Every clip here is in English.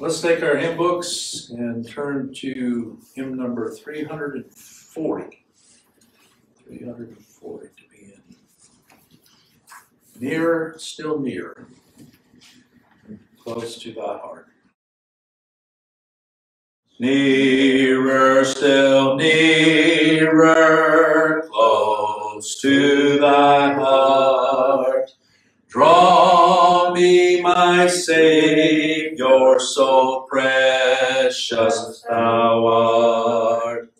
Let's take our hymn books and turn to hymn number 340. 340 to be in. Nearer, still nearer, close to thy heart. Nearer, still nearer, close to thy heart. Draw me, my Savior, so precious thou art.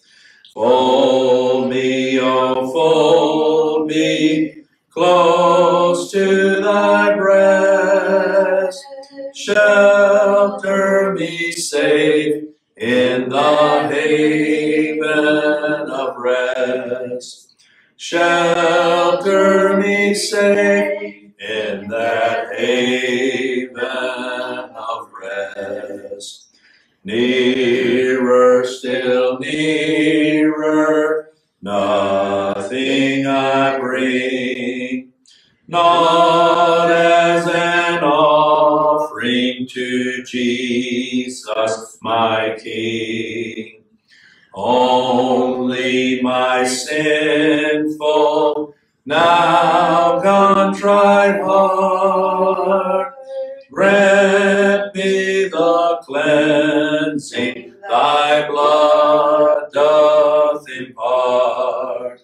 Fold me, oh, fold me, close to thy breast. Shelter me safe in the haven of rest. Shelter me safe in that haven of rest. Nearer, still nearer, nothing I bring, not as an offering to Jesus my King. Only my sinful, now contrite heart, grant me the cleansing thy blood doth impart.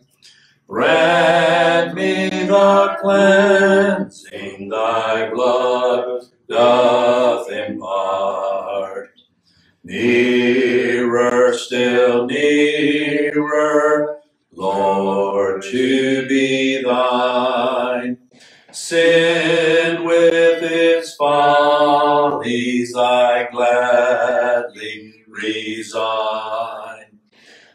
Grant me the cleansing thy blood doth impart. Nearer, still nearer, Lord, to be thine. Sin with its follies I gladly resign.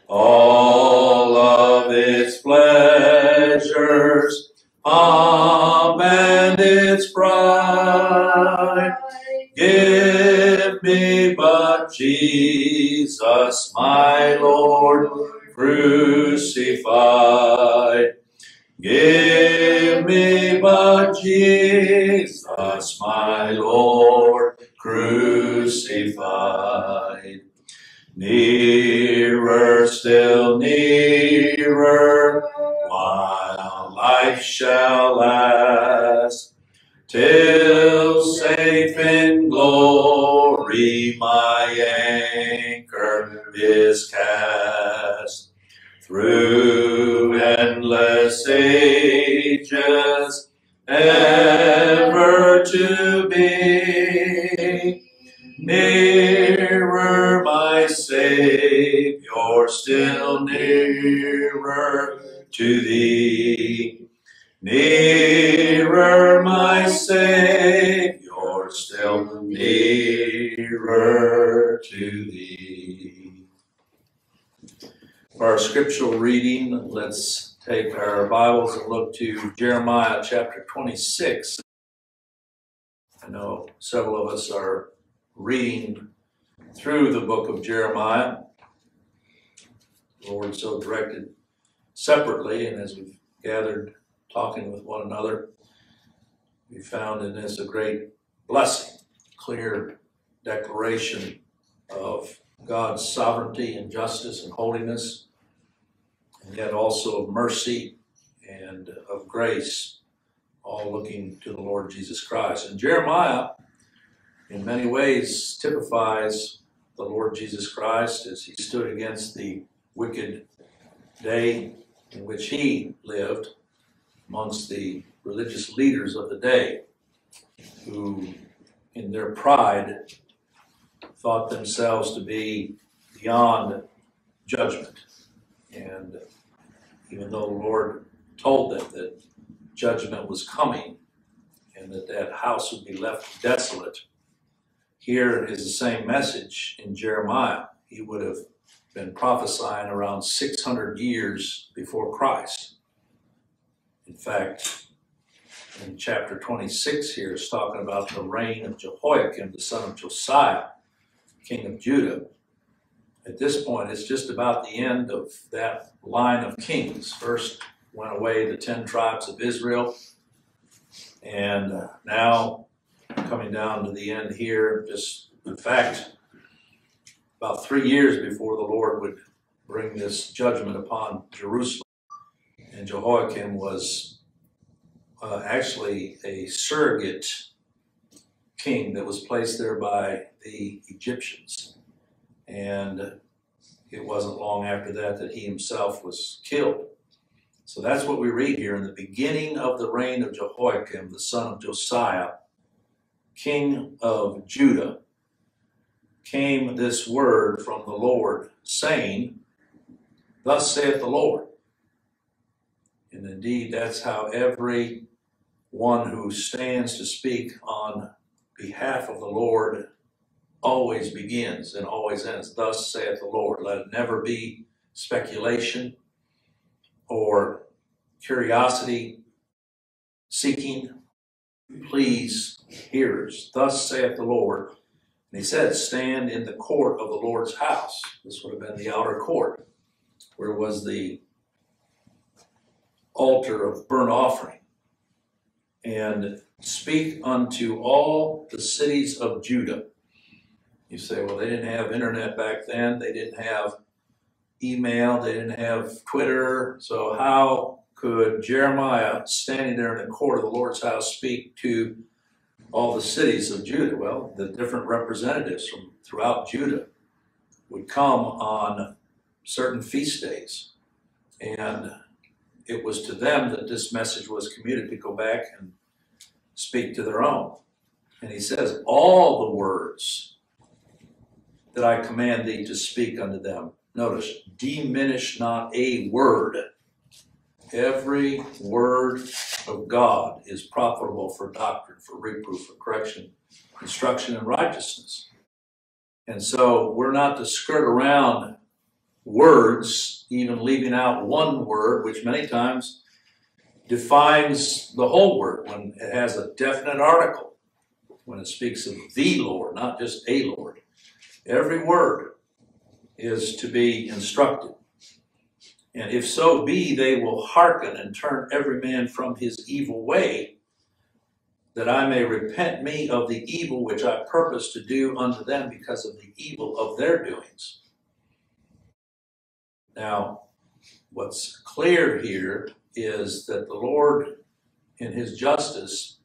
All of its pleasures, pomp and its pride, give me but Jesus, my Lord, crucified. Give me but Jesus, my Lord, crucified. Nearer, still nearer, while life shall last, till safe in glory my anchor is cast. Through endless ages, ever to be, nearer my Savior, still nearer to thee. Nearer my Savior, still nearer to thee. For our scriptural reading, let's take our Bibles and look to Jeremiah chapter 26. I know several of us are reading through the book of Jeremiah. The Lord so directed separately, and as we've gathered talking with one another, we found in this a great blessing, clear declaration of God's sovereignty and justice and holiness, and yet also of mercy and of grace, all looking to the Lord Jesus Christ. And Jeremiah, in many ways, typifies the Lord Jesus Christ as he stood against the wicked day in which he lived amongst the religious leaders of the day, who, in their pride, thought themselves to be beyond judgment. And even though the Lord told them that judgment was coming and that that house would be left desolate, here is the same message in Jeremiah. He would have been prophesying around 600 years before Christ. In fact, in chapter 26 here, it's talking about the reign of Jehoiakim, the son of Josiah, king of Judah. At this point, it's just about the end of that line of kings. First went away the 10 tribes of Israel, and now coming down to the end here, just In fact, about 3 years before the Lord would bring this judgment upon Jerusalem, and Jehoiakim was actually a surrogate king that was placed there by the Egyptians. And it wasn't long after that that he himself was killed. So that's what we read here. In the beginning of the reign of Jehoiakim, the son of Josiah, king of Judah, came this word from the Lord, saying, "Thus saith the Lord." And indeed, that's how every one who stands to speak on behalf of the Lord always begins and always ends. Thus saith the Lord. Let it never be speculation or curiosity seeking. Please, hearers. Thus saith the Lord. And he said, "Stand in the court of the Lord's house." This would have been the outer court, where was the altar of burnt offering, "and speak unto all the cities of Judah." You say, well, they didn't have internet back then. They didn't have email. They didn't have Twitter. So how could Jeremiah, standing there in the court of the Lord's house, speak to all the cities of Judah? Well, the different representatives from throughout Judah would come on certain feast days. And it was to them that this message was commuted, to go back and speak to their own. And he says, all the words that I command thee to speak unto them. Notice, diminish not a word. Every word of God is profitable for doctrine, for reproof, for correction, instruction, and righteousness. And so we're not to skirt around words, even leaving out one word, which many times defines the whole word when it has a definite article, when it speaks of the Lord, not just a Lord. Every word is to be instructed. And if so be, they will hearken and turn every man from his evil way, that I may repent me of the evil which I purpose to do unto them because of the evil of their doings. Now, what's clear here is that the Lord, in his justice,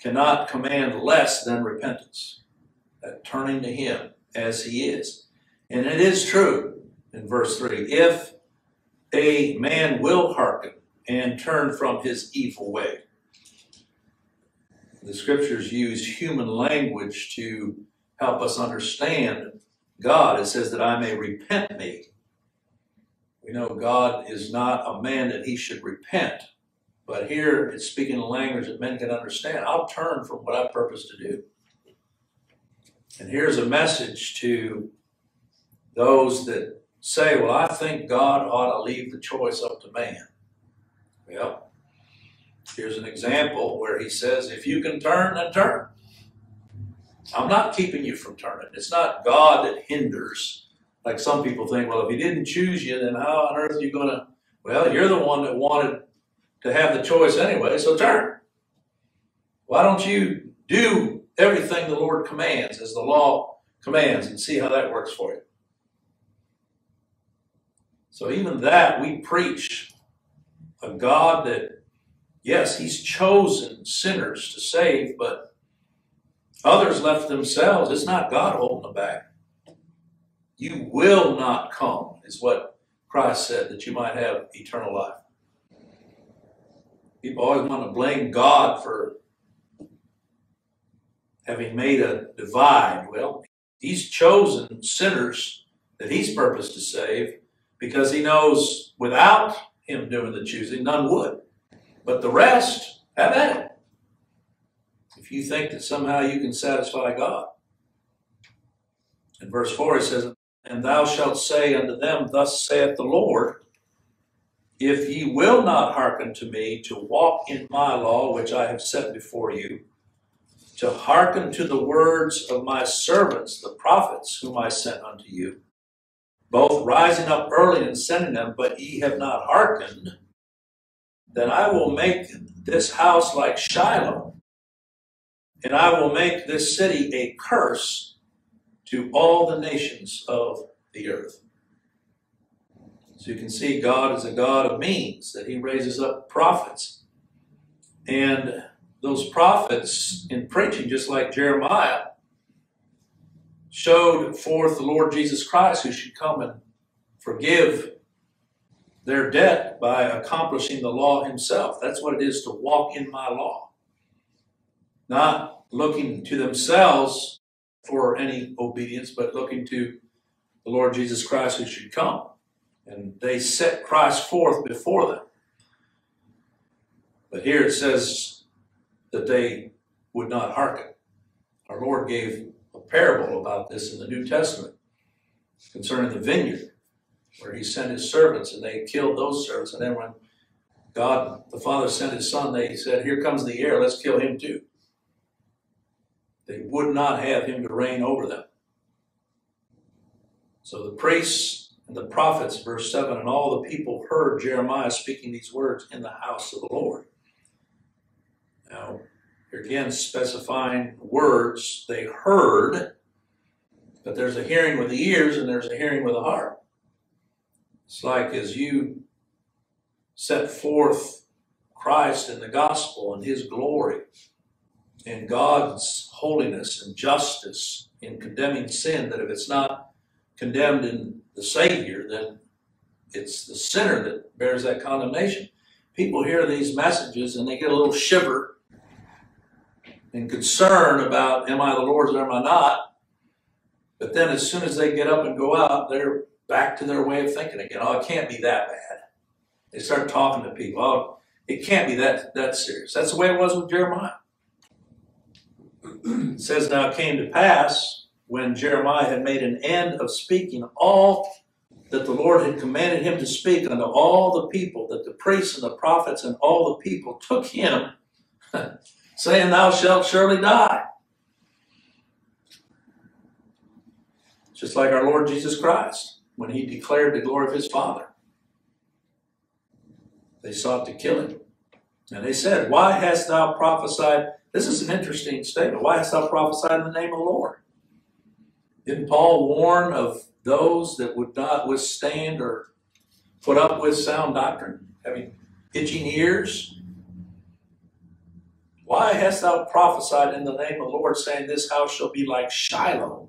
cannot command less than repentance, that turning to him as he is. And it is true in verse 3, if a man will hearken and turn from his evil way. The scriptures use human language to help us understand God. It says that I may repent me. We know God is not a man that he should repent, but here it's speaking a language that men can understand. I'll turn from what I purpose to do. And here's a message to those that say, well, I think God ought to leave the choice up to man. Well, here's an example where he says, if you can turn, then turn. I'm not keeping you from turning. It's not God that hinders. Like some people think, well, if he didn't choose you, then how on earth are you going to? Well, you're the one that wanted to have the choice anyway, so turn. Why don't you do everything the Lord commands, as the law commands, and see how that works for you? So even that, we preach a God that, yes, he's chosen sinners to save, but others left themselves. It's not God holding them back. You will not come, is what Christ said, that you might have eternal life. People always want to blame God for having made a divide. Well, he's chosen sinners that he's purposed to save, because he knows without him doing the choosing, none would. But the rest, have at it. If you think that somehow you can satisfy God. In verse 4, it says, and thou shalt say unto them, thus saith the Lord, if ye will not hearken to me to walk in my law, which I have set before you, to hearken to the words of my servants, the prophets, whom I sent unto you, both rising up early and sending them, but ye have not hearkened, then I will make this house like Shiloh, and I will make this city a curse to all the nations of the earth. So you can see God is a God of means, that he raises up prophets. And those prophets in preaching, just like Jeremiah, showed forth the Lord Jesus Christ, who should come and forgive their debt by accomplishing the law himself. That's what it is to walk in my law. Not looking to themselves for any obedience, but looking to the Lord Jesus Christ, who should come. And they set Christ forth before them. But here it says that they would not hearken. Our Lord gave a parable about this in the New Testament concerning the vineyard, where he sent his servants and they killed those servants. And then when God the Father sent his Son, they said, here comes the heir, let's kill him too. They would not have him to reign over them. So the priests and the prophets, verse 7, and all the people heard Jeremiah speaking these words in the house of the Lord. Now, here again, specifying words they heard, but there's a hearing with the ears and there's a hearing with the heart. It's like as you set forth Christ and the gospel and his glory and God's holiness and justice in condemning sin, that if it's not condemned in the Savior, then it's the sinner that bears that condemnation. People hear these messages and they get a little shiver and concern about, am I the Lord's or am I not? But then as soon as they get up and go out, they're back to their way of thinking again. Oh, it can't be that bad. They start talking to people. Oh, it can't be that serious. That's the way it was with Jeremiah. It says, now it came to pass, when Jeremiah had made an end of speaking all that the Lord had commanded him to speak unto all the people, that the priests and the prophets and all the people took him, saying, thou shalt surely die. Just like our Lord Jesus Christ, when he declared the glory of his Father. They sought to kill him. And they said, why hast thou prophesied? This is an interesting statement. Why hast thou prophesied in the name of the Lord? Didn't Paul warn of those that would not withstand or put up with sound doctrine, having itching ears? Why hast thou prophesied in the name of the Lord, saying, this house shall be like Shiloh?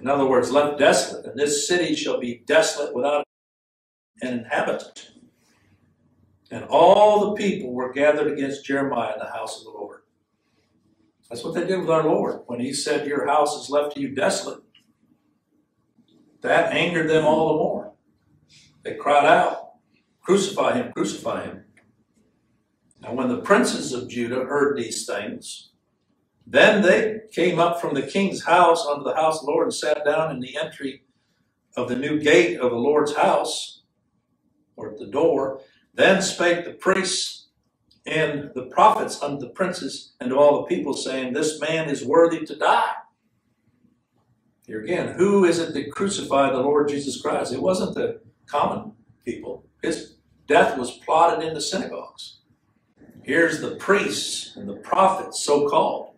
In other words, left desolate, and this city shall be desolate without an inhabitant. And all the people were gathered against Jeremiah in the house of the Lord. That's what they did with our Lord. When he said, your house is left to you desolate, that angered them all the more. They cried out, crucify him, crucify him. Now when the princes of Judah heard these things, then they came up from the king's house unto the house of the Lord and sat down in the entry of the new gate of the Lord's house, or at the door. Then spake the priests and the prophets unto the princes and to all the people, saying, this man is worthy to die. Here again, who is it that crucified the Lord Jesus Christ? It wasn't the common people. His death was plotted in the synagogues. Here's the priests and the prophets, so-called.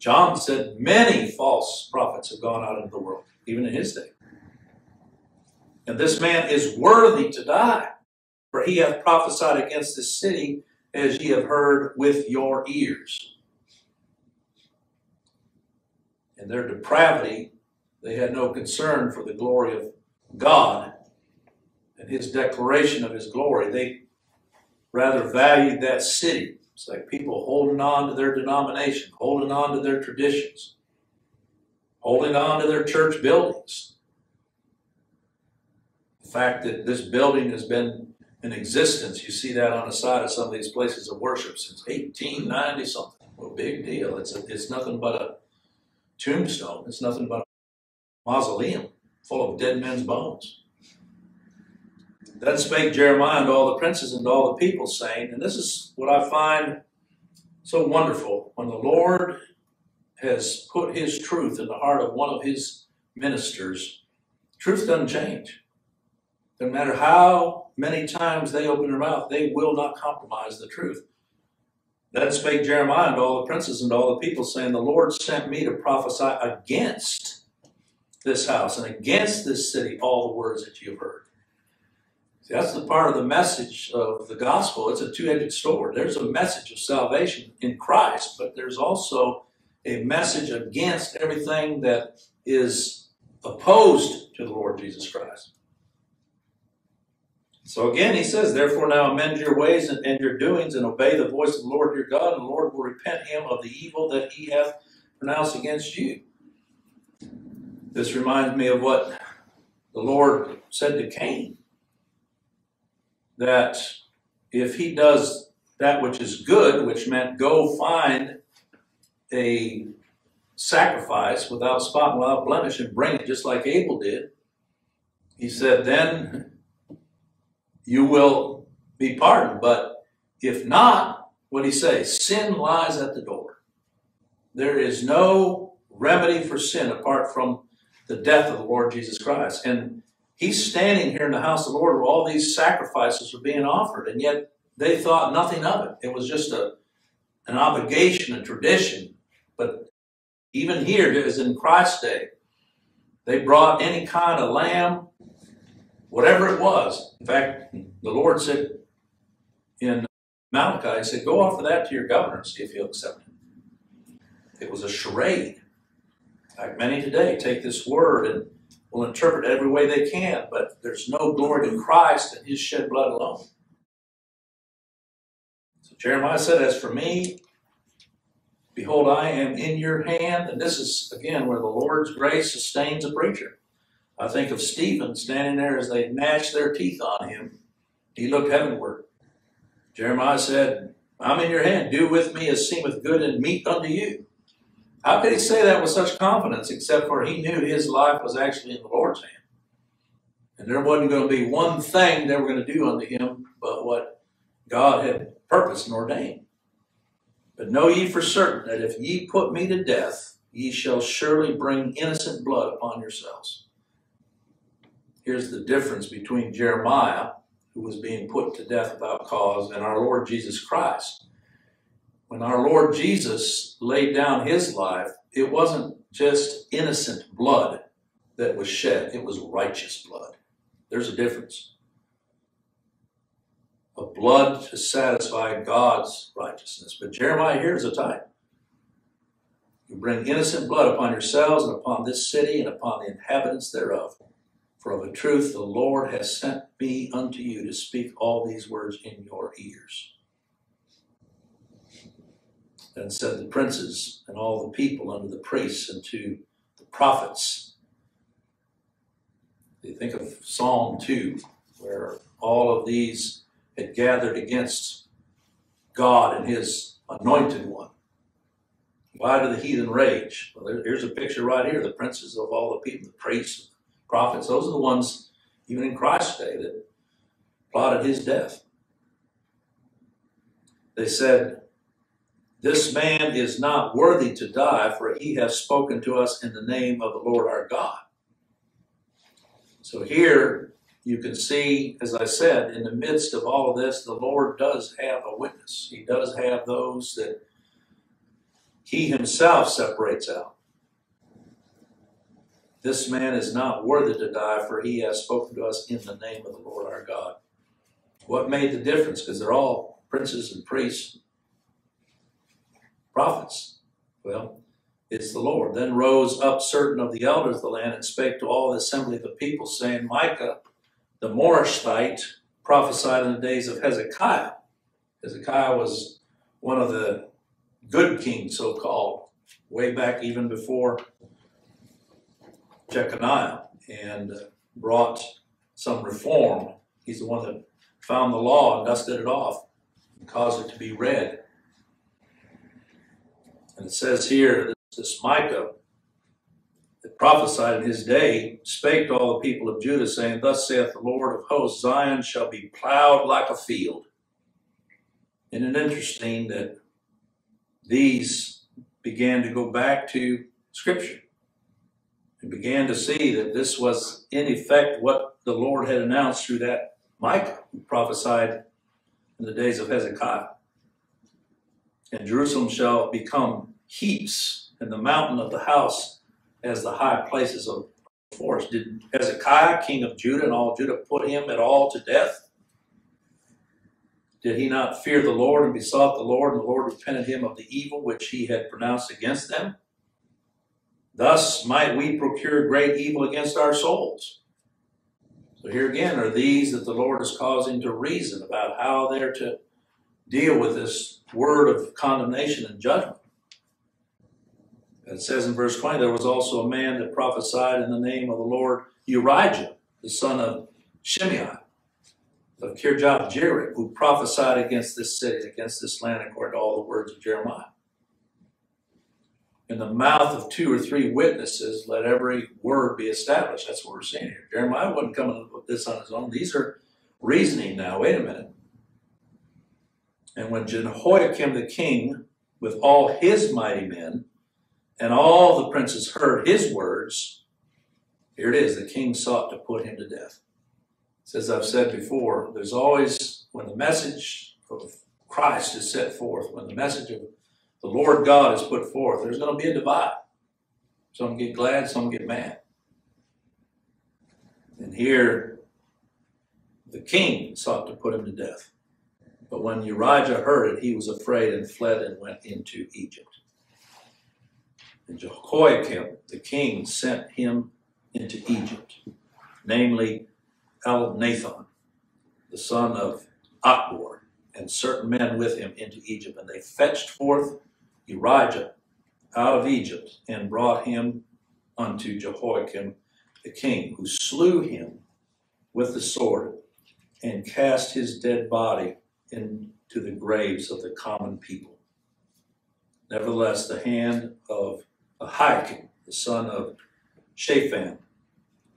John said many false prophets have gone out into the world, even in his day. And this man is worthy to die. For he hath prophesied against this city, as ye have heard with your ears. In their depravity, they had no concern for the glory of God and his declaration of his glory. They rather valued that city. It's like people holding on to their denomination, holding on to their traditions, holding on to their church buildings. The fact that this building has been in existence, you see that on the side of some of these places of worship since 1890 something. Well, big deal. It's nothing but a tombstone. It's nothing but a mausoleum full of dead men's bones. Then spake Jeremiah unto all the princes and all the people, saying, and this is what I find so wonderful, when the Lord has put his truth in the heart of one of his ministers, truth doesn't change. No matter how many times they open their mouth, they will not compromise the truth. Then spake Jeremiah unto all the princes and all the people, saying, the Lord sent me to prophesy against this house and against this city all the words that you have heard. See, that's the part of the message of the gospel. It's a two-edged sword. There's a message of salvation in Christ, but there's also a message against everything that is opposed to the Lord Jesus Christ. So again, he says, therefore now amend your ways and your doings, and obey the voice of the Lord your God, and the Lord will repent him of the evil that he hath pronounced against you. This reminds me of what the Lord said to Cain, that if he does that which is good, which meant go find a sacrifice without spot and without blemish and bring it just like Abel did, he said, then you will be pardoned. But if not, what did he say? Sin lies at the door. There is no remedy for sin apart from the death of the Lord Jesus Christ. And he's standing here in the house of the Lord where all these sacrifices were being offered, and yet they thought nothing of it. It was just an obligation, a tradition. But even here, as in Christ's day, they brought any kind of lamb, whatever it was. In fact, the Lord said in Malachi, he said, go offer that to your governor and see if he'll accept it. It was a charade. Like many today, take this word and will interpret it every way they can, but there's no glory to Christ and his shed blood alone. So Jeremiah said, as for me, behold, I am in your hand. And this is, again, where the Lord's grace sustains a preacher. I think of Stephen standing there as they gnashed their teeth on him. He looked heavenward. Jeremiah said, I'm in your hand. Do with me as seemeth good and meet unto you. How could he say that with such confidence, except for he knew his life was actually in the Lord's hand? And there wasn't going to be one thing they were going to do unto him but what God had purposed and ordained. But know ye for certain that if ye put me to death, ye shall surely bring innocent blood upon yourselves. Here's the difference between Jeremiah, who was being put to death without cause, and our Lord Jesus Christ. When our Lord Jesus laid down his life, it wasn't just innocent blood that was shed. It was righteous blood. There's a difference. A blood to satisfy God's righteousness. But Jeremiah here is a type. You bring innocent blood upon yourselves and upon this city and upon the inhabitants thereof. For of a truth the Lord has sent me unto you to speak all these words in your ears. Then said the princes and all the people unto the priests and to the prophets. You think of Psalm 2, where all of these had gathered against God and his anointed one. Why do the heathen rage? Well, here's a picture right here. The princes of all the people, the priests, prophets, those are the ones, even in Christ's day, that plotted his death. They said, this man is not worthy to die, for he hath spoken to us in the name of the Lord our God. So here you can see, as I said, in the midst of all of this, the Lord does have a witness. He does have those that he himself separates out. This man is not worthy to die, for he has spoken to us in the name of the Lord our God. What made the difference? Because they're all princes and priests, prophets. Well, it's the Lord. Then rose up certain of the elders of the land and spake to all the assembly of the people, saying, Micah, the Moreshite, prophesied in the days of Hezekiah. Hezekiah was one of the good kings, so-called, way back even before Jeconiah, and brought some reform. He's the one that found the law and dusted it off and caused it to be read. And it says here, this Micah that prophesied in his day spake to all the people of Judah, saying, thus saith the Lord of hosts, Zion shall be plowed like a field. Isn't it interesting that these began to go back to Scripture? And began to see that this was, in effect, what the Lord had announced through that Micah, who prophesied in the days of Hezekiah. And Jerusalem shall become heaps, and the mountain of the house as the high places of the forest. Did Hezekiah, king of Judah, and all Judah put him at all to death? Did he not fear the Lord and besought the Lord, and the Lord repented him of the evil which he had pronounced against them? Thus might we procure great evil against our souls. So here again are these that the Lord is causing to reason about how they're to deal with this word of condemnation and judgment. It says in verse 20, there was also a man that prophesied in the name of the Lord, Uriah, the son of Shimei, of Kirjath-jearim, who prophesied against this city, against this land, according to all the words of Jeremiah. In the mouth of 2 or 3 witnesses, let every word be established. That's what we're seeing here. Jeremiah wasn't coming up with this on his own. These are reasoning now. Wait a minute. And when Jehoiakim the king, with all his mighty men, and all the princes heard his words, here it is, the king sought to put him to death. As I've said before, there's always, when the message of Christ is set forth, when the message of the Lord God is put forth, there's going to be a divide. Some get glad, some get mad. And here, the king sought to put him to death. But when Uriah heard it, he was afraid and fled and went into Egypt. And Jehoiakim, the king, sent him into Egypt, namely Elnathan, the son of Achbor, and certain men with him into Egypt. And they fetched forth Uriah out of Egypt and brought him unto Jehoiakim the king, who slew him with the sword and cast his dead body into the graves of the common people. Nevertheless, the hand of Ahikam, the son of Shaphan,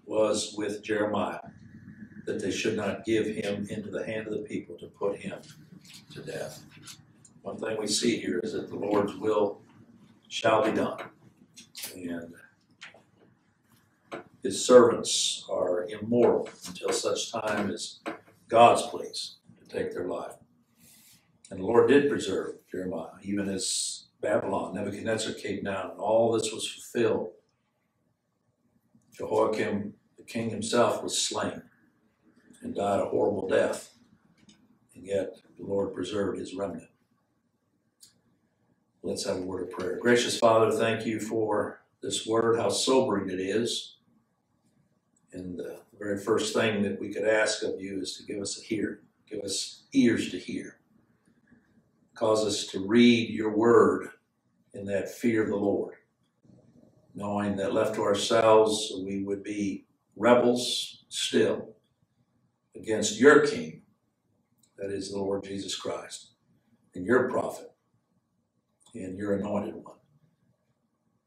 was with Jeremiah, that they should not give him into the hand of the people to put him to death. One thing we see here is that the Lord's will shall be done. And his servants are immoral until such time as God's pleased to take their life. And the Lord did preserve Jeremiah, even as Babylon, Nebuchadnezzar came down, and all this was fulfilled. Jehoiakim, the king himself, was slain and died a horrible death, and yet the Lord preserved his remnant. Let's have a word of prayer. Gracious Father, thank you for this word, how sobering it is. And the very first thing that we could ask of you is to give us a hearing, give us ears to hear. Cause us to read your word in that fear of the Lord, knowing that left to ourselves, we would be rebels still against your king, that is the Lord Jesus Christ, and your prophet, and your anointed one.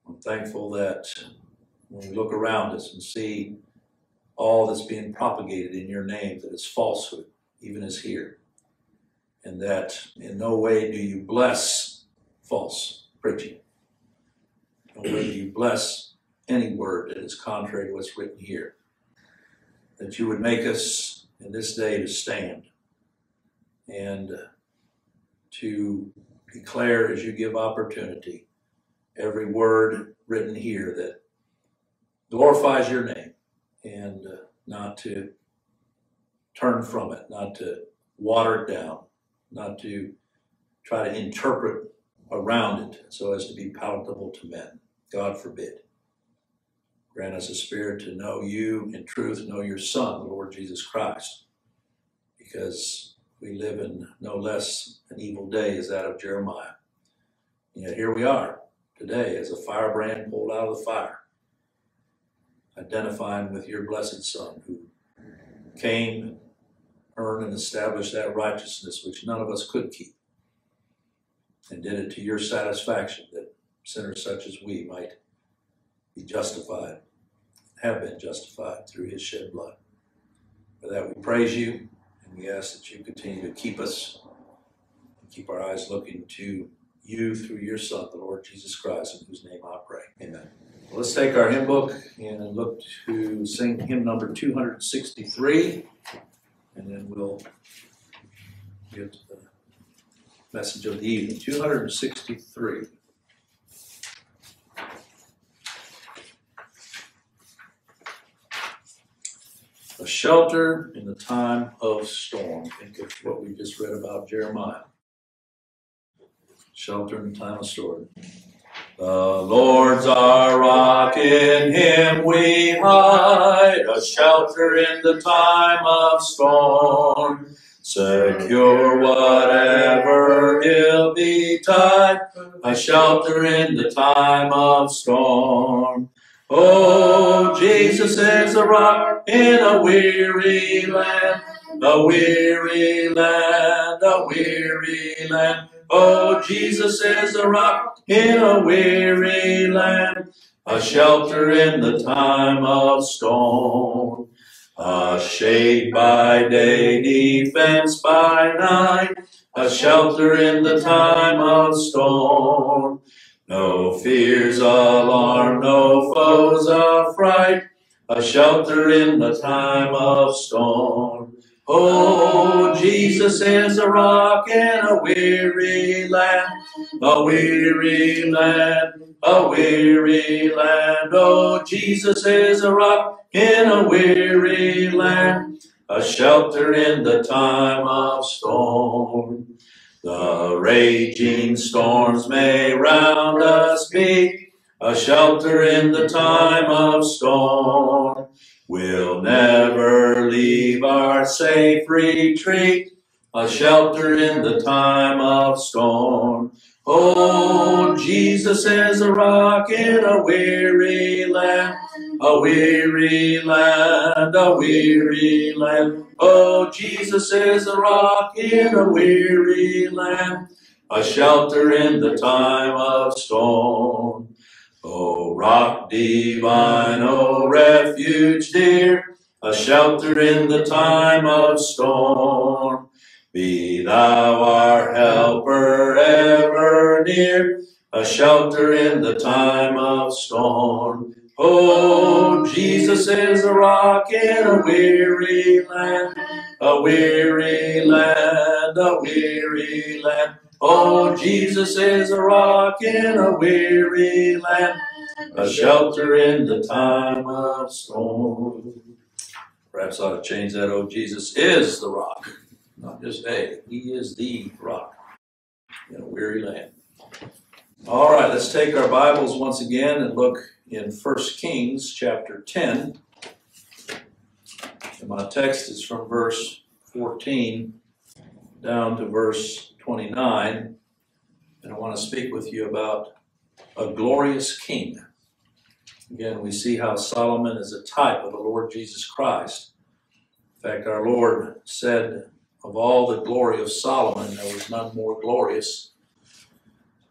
I'm thankful that when we look around us and see all that's being propagated in your name, that is falsehood, even as here, and that in no way do you bless false preaching. No way do you bless any word that is contrary to what's written here, that you would make us in this day to stand and to declare, as you give opportunity, every word written here that glorifies your name, and not to turn from it, not to water it down, not to try to interpret around it so as to be palatable to men. God forbid. Grant us a spirit to know you in truth, know your Son, the Lord Jesus Christ, because we live in no less an evil day as that of Jeremiah. And yet here we are today as a firebrand pulled out of the fire, identifying with your blessed Son, who came and earned and established that righteousness which none of us could keep, and did it to your satisfaction, that sinners such as we might be justified, have been justified through his shed blood. For that we praise you, and we ask that you continue to keep us, and keep our eyes looking to you through your Son, the Lord Jesus Christ, in whose name I pray. Amen. Well, let's take our hymn book and look to sing hymn number 263, and then we'll get to the message of the evening, 263. A shelter in the time of storm. Think of what we just read about Jeremiah. Shelter in the time of storm. The Lord's our rock, in him we hide, a shelter in the time of storm. Secure whatever ill betide, a shelter in the time of storm. Oh, Jesus is a rock in a weary land, a weary land, a weary land. Oh, Jesus is a rock in a weary land, a shelter in the time of storm. A shade by day, defense by night, a shelter in the time of storm. No fears alarm, no foes affright, a shelter in the time of storm. Oh, Jesus is a rock in a weary land, a weary land, a weary land. Oh, Jesus is a rock in a weary land, a shelter in the time of storm. The raging storms may round us be, a shelter in the time of storm. We'll never leave our safe retreat, a shelter in the time of storm. Oh, Jesus is a rock in a weary land, a weary land, a weary land. Oh, Jesus is a rock in a weary land, a shelter in the time of storm. Oh, rock divine, oh, refuge dear, a shelter in the time of storm. Be thou our helper ever near, a shelter in the time of storm. Oh, Jesus is a rock in a weary land, a weary land. Oh, Jesus is a rock in a weary land, a shelter in the time of storm. Perhaps I ought to change that. Oh, Jesus is the rock. Not just a, he is the rock in a weary land. All right, let's take our Bibles once again and look in 1 Kings chapter 10. And my text is from verse 14 down to verse 29. And I want to speak with you about a glorious king. Again, we see how Solomon is a type of the Lord Jesus Christ. In fact, our Lord said, of all the glory of Solomon, there was none more glorious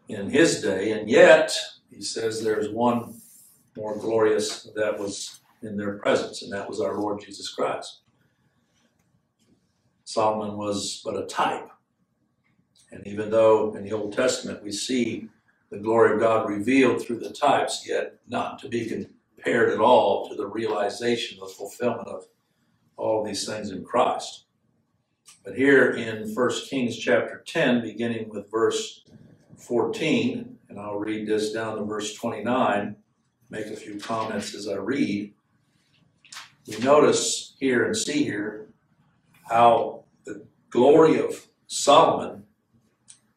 in his day. And yet, he says there's one more glorious that was in their presence, and that was our Lord Jesus Christ. Solomon was but a type. And even though in the Old Testament we see the glory of God revealed through the types, yet not to be compared at all to the realization, the fulfillment of all these things in Christ. But here in 1 Kings chapter 10, beginning with verse 14, and I'll read this down to verse 29, make a few comments as I read. We notice here and see here how the glory of Solomon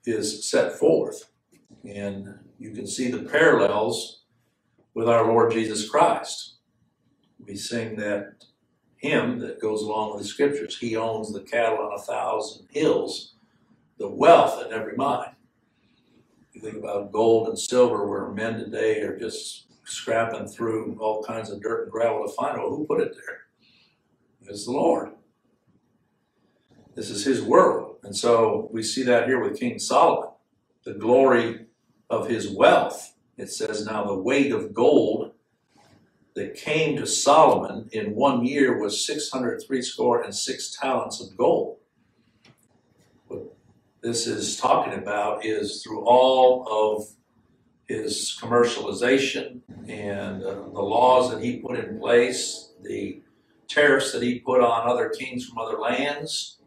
is set forth. And you can see the parallels with our Lord Jesus Christ. We sing that hymn that goes along with the scriptures. He owns the cattle on 1,000 hills, the wealth in every mine. You think about gold and silver, where men today are just scrapping through all kinds of dirt and gravel to find out who put it there. It's the Lord. This is his world. And so we see that here with King Solomon, the glory of his wealth. It says, now the weight of gold that came to Solomon in 1 year was 666 talents of gold. What this is talking about is through all of his commercialization and the laws that he put in place, the tariffs that he put on other kings from other lands,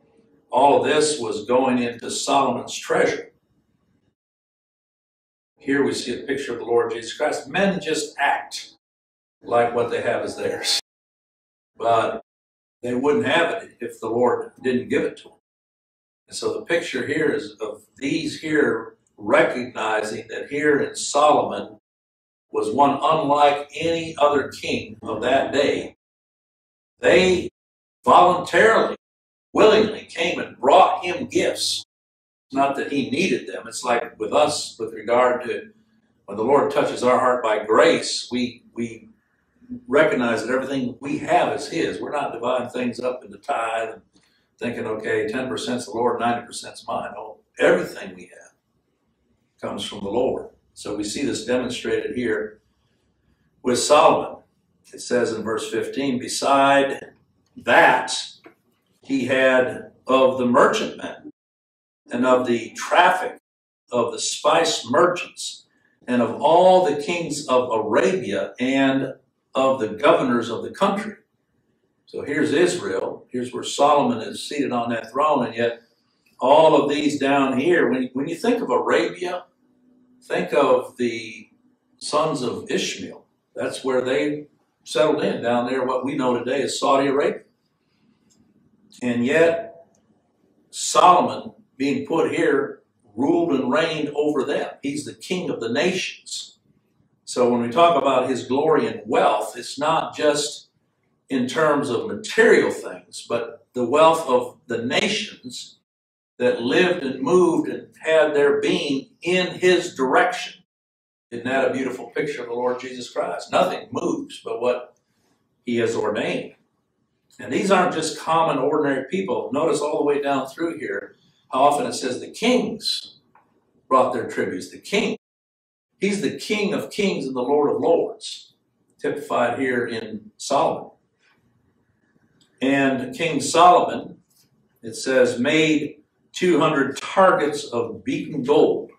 all of this was going into Solomon's treasure. Here we see a picture of the Lord Jesus Christ. Men just act like what they have is theirs. But they wouldn't have it if the Lord didn't give it to them. And so the picture here is of these here recognizing that here in Solomon was one unlike any other king of that day. They voluntarily, willingly came and brought him gifts. It's not that he needed them. It's like with us with regard to when the Lord touches our heart by grace, we recognize that everything we have is his. We're not dividing things up into tithe and thinking, okay, 10% is the Lord, 90% is mine. Oh, everything we have comes from the Lord. So we see this demonstrated here with Solomon. It says in verse 15, beside that, he had of the merchantmen and of the traffic of the spice merchants and of all the kings of Arabia and of the governors of the country. So here's Israel. Here's where Solomon is seated on that throne. And yet all of these down here, when you think of Arabia, think of the sons of Ishmael. That's where they settled in down there. What we know today is Saudi Arabia. And yet Solomon being put here ruled and reigned over them. He's the king of the nations. So when we talk about his glory and wealth, it's not just in terms of material things, but the wealth of the nations that lived and moved and had their being in his direction. Isn't that a beautiful picture of the Lord Jesus Christ? Nothing moves but what he has ordained. And these aren't just common, ordinary people. Notice all the way down through here how often it says the kings brought their tributes. The king. He's the King of kings and the Lord of lords, typified here in Solomon. And King Solomon, it says, made 200 targets of beaten gold.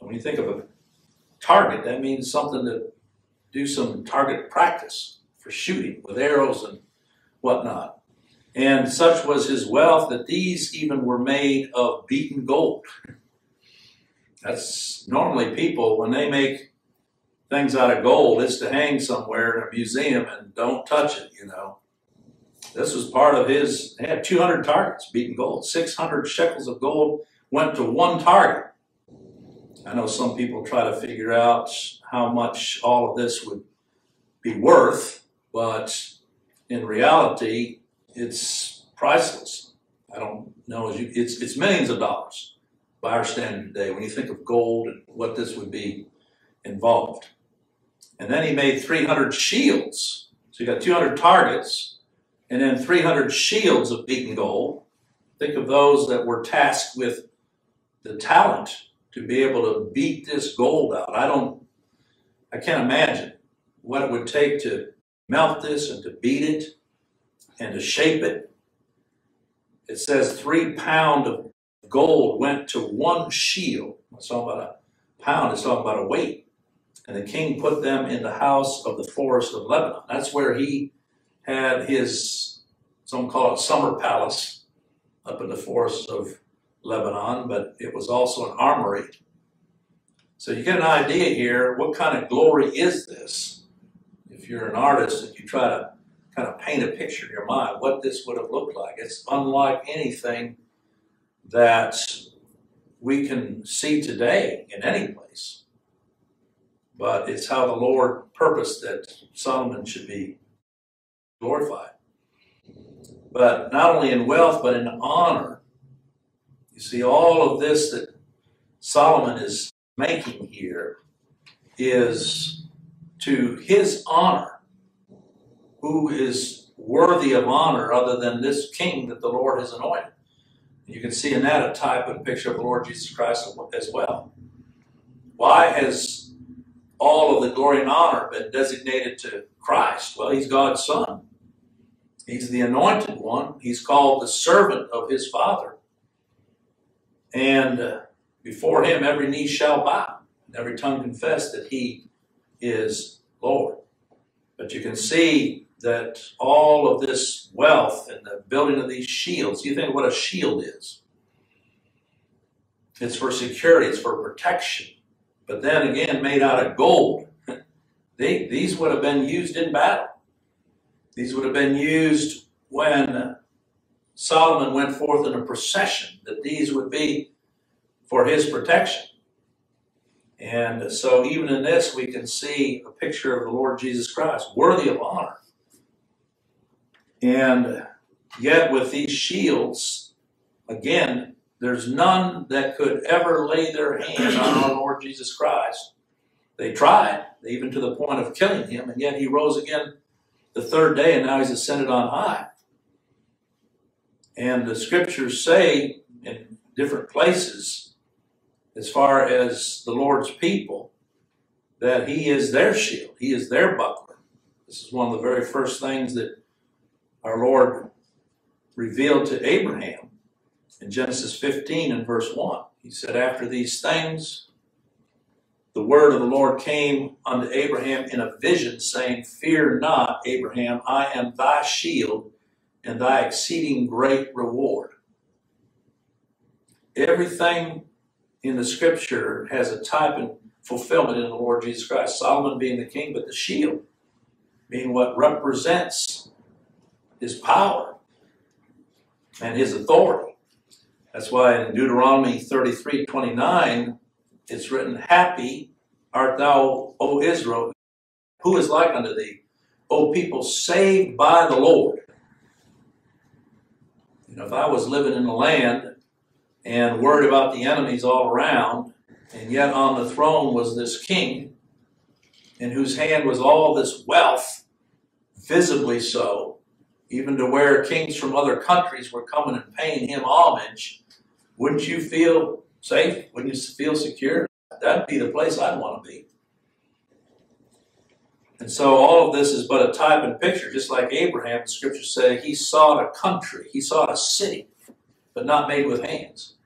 When you think of a target, that means something to do some target practice for shooting with arrows and whatnot. And such was his wealth that these even were made of beaten gold. That's normally people, when they make things out of gold, it's to hang somewhere in a museum and don't touch it, you know. This was part of his, they had 200 targets beaten gold. 600 shekels of gold went to one target. I know some people try to figure out how much all of this would be worth, but in reality, it's priceless. I don't know, it's millions of dollars by our standard today when you think of gold and what this would be involved. And then he made 300 shields. So you got 200 targets and then 300 shields of beaten gold. Think of those that were tasked with the talent to be able to beat this gold out. I can't imagine what it would take to melt this and to beat it and to shape it. It says 3 pounds of gold went to one shield. It's all about a pound. It's all about a weight. And the king put them in the house of the forest of Lebanon. That's where he had his, some call it summer palace, up in the forest of Lebanon, but it was also an armory. So you get an idea here, what kind of glory is this? If you're an artist and you try to kind of paint a picture in your mind what this would have looked like, it's unlike anything that we can see today in any place. But it's how the Lord purposed that Solomon should be glorified. But not only in wealth, but in honor. You see, all of this that Solomon is making here is to his honor. Who is worthy of honor other than this king that the Lord has anointed? You can see in that a type and picture of the Lord Jesus Christ as well. Why has all of the glory and honor been designated to Christ? Well, he's God's son. He's the anointed one. He's called the servant of his Father. And before him, every knee shall bow, and every tongue confess that he is Lord. But you can see that all of this wealth and the building of these shields, you think what a shield is. It's for security, it's for protection. But then again, made out of gold. These would have been used in battle. These would have been used when Solomon went forth in a procession, that these would be for his protection. And so even in this, we can see a picture of the Lord Jesus Christ, worthy of honor. And yet with these shields, again, there's none that could ever lay their hand on our Lord Jesus Christ. They tried, even to the point of killing him, and yet he rose again the third day, and now he's ascended on high. And the scriptures say in different places, as far as the Lord's people, that he is their shield, he is their buckler. This is one of the very first things that our Lord revealed to Abraham in Genesis 15 and verse 1. He said, after these things, the word of the Lord came unto Abraham in a vision, saying, fear not, Abraham, I am thy shield and thy exceeding great reward. Everything in the scripture has a type and fulfillment in the Lord Jesus Christ. Solomon being the king, but the shield being what represents his power and his authority. That's why in Deuteronomy 33:29, it's written, happy art thou, O Israel, who is like unto thee, O people saved by the Lord. You know, if I was living in the land and worried about the enemies all around, and yet on the throne was this king, in whose hand was all this wealth, visibly so, even to where kings from other countries were coming and paying him homage, wouldn't you feel safe? Wouldn't you feel secure? That'd be the place I'd want to be. And so all of this is but a type and picture. Just like Abraham, the scriptures say he sought a country, he sought a city, but not made with hands,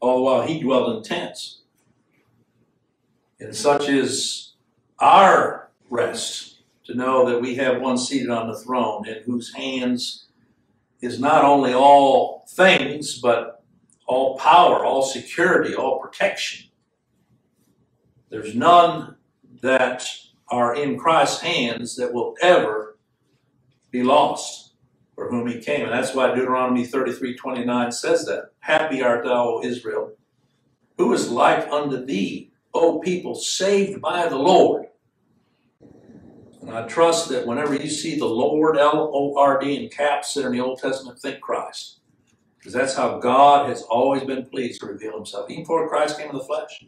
all the while he dwelt in tents. And such is our rest, to know that we have one seated on the throne, in whose hands is not only all things, but all power, all security, all protection. There's none that are in Christ's hands that will ever be lost, for whom he came. And that's why Deuteronomy 33:29 says that. Happy art thou, O Israel, who is like unto thee, O people, saved by the Lord. And I trust that whenever you see the Lord, L-O-R-D, in caps there in the Old Testament, think Christ. Because that's how God has always been pleased to reveal himself, even before Christ came in the flesh.